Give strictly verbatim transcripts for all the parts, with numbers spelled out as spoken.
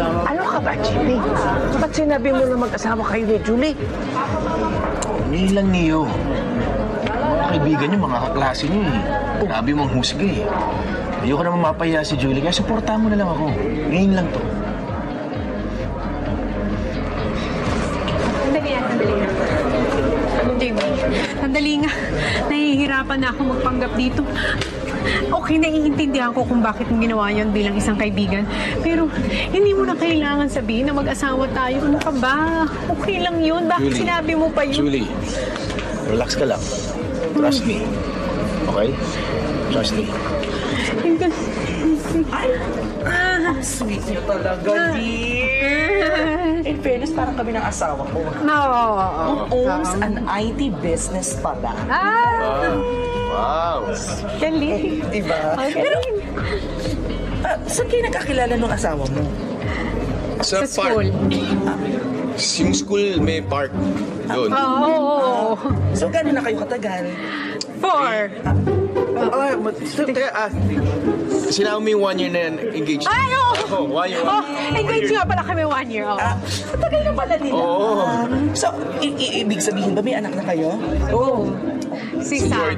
Ano ka ba, Jimmy? Ba't sinabi mo na mag-asawa kayo ni Julie? Hindi lang niyo. Mga kaibigan niyo, mga kaklase niyo eh. Grabe mong husga eh. Ayoko naman mapaya si Julie, kaya suportahan mo na lang ako. Ngayon lang to. Sandali nga, sandali nga. Jimmy, sandali nga. Nahihirapan na ako magpanggap dito. Okay, naiintindihan ko kung bakit mo ginawa yun bilang isang kaibigan. Pero hindi mo na kailangan sabihin na mag-asawa tayo. Ano ka ba? Okay lang yun. Bakit Julie, sinabi mo pa yun? Julie, relax ka lang. Trust me. Okay? Trust me. Ay, ah, sweet niyo talaga, dear. In fairness, parang kami ng asawa ko. No. Who owns an I T business pala. Ah! Wow! Galing. Diba? Okay. Pero, uh, saan kayo nakakilala ng asawa mo? Sa, Sa school. Yung school may park doon. Oo. Oh. Uh, so, gano'n na kayo katagal? Four. Uh, oh, so, teka, ah, sinabi mo yung one year na yan, engaged. Ay, oo! Oh. Oh, one year. Oh, engaged nga pala kami one year. Oh. Ah, matagal na pala nila. Oo. Oh. Um, so, ibig sabihin ba may anak na kayo? Oo. Oh. Si, si Sam.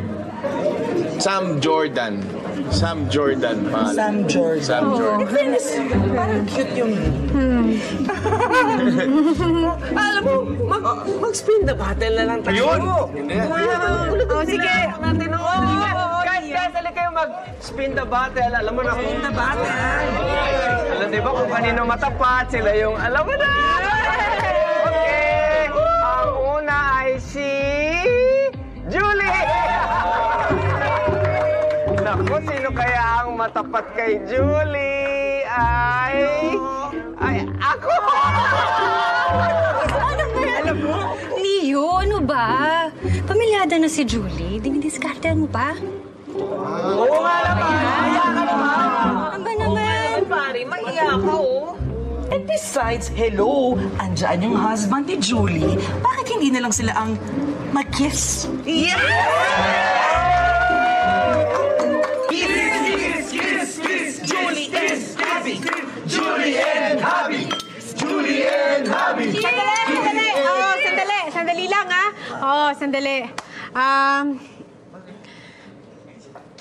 Sam Jordan. Sam Jordan. Pal. Sam Jordan. Sam Jordan. Oh. Parang cute yung... Hmm. Alam mo, mag-spin mag the battle na lang tayo. Yun! O, sige. Guys, guys, alin kayo mag-spin the battle. Alam mo na kung... Spin the battle. Alam, diba kung kanino matapat, sila yung... Alam mo na! Okay. Ang una ay si... Julie! Naku, sino kaya ang matapat kay Julie? Ay... Ay, ako! Ano ba yan? Alam mo? Leo, ano ba? Pamilyada na si Julie. Dinidiskartean mo ba? Oo nga naman! Mahiya ka naman! Ano ba naman? Pare, mahiya ka, oh. And besides, hello, andyan yung husband ni Julie. Bakit hindi na lang sila ang mag-kiss? Yes! Kiss, kiss, kiss, kiss, Julie and Abby! Julie and Abby! Julie and Abby! Sandali, sandali! Oo, sandali. Sandali lang, ha? Oo, sandali. Um...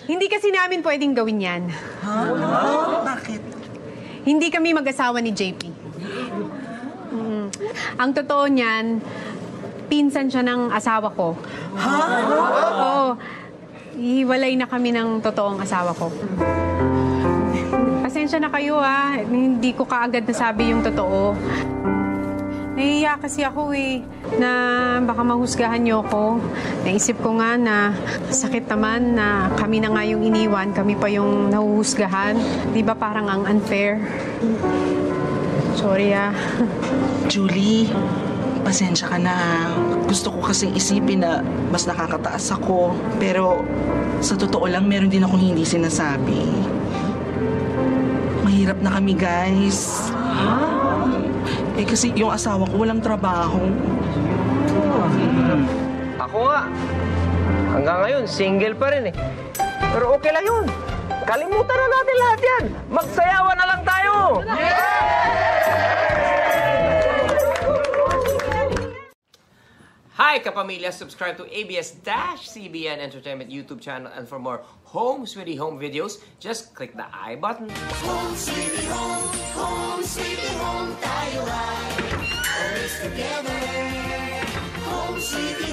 Hindi kasi namin pwedeng gawin yan. Huh? Bakit? Hindi kami mag-asawa ni J P. Mm. Ang totoo niyan, pinsan siya ng asawa ko. Ha? Oo. Hiwalay na kami ng totoong asawa ko. Pasensya na kayo, ha. Hindi ko kaagad nasabi yung totoo. Nahiya kasi ako eh, na baka mahusgahan niyo ako. Naisip ko nga na sakit naman na kami na nga yung iniwan, kami pa yung nahuhusgahan. Di ba parang ang unfair? Sorry ah. Julie, pasensya ka na. Gusto ko kasing isipin na mas nakakataas ako. Pero sa totoo lang, meron din akong hindi sinasabi. Mahirap na kami, guys. Ha? Eh, kasi yung asawa ko walang trabaho. Oh, hmm. Ako nga, hanggang ngayon, single pa rin eh. Pero okay lang yun. Kalimutan na natin lahat yan. Magsayawa na lang tayo. Yeah! Hi, kapamilya! Subscribe to A B S C B N Entertainment YouTube channel. And for more Home Sweetie Home videos, just click the I button. Home Sweetie Home, Home Sweetie Home, tayo ay always together. Home Sweetie Home.